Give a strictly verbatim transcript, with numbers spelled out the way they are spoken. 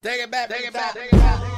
Take it back, take it back, take it back.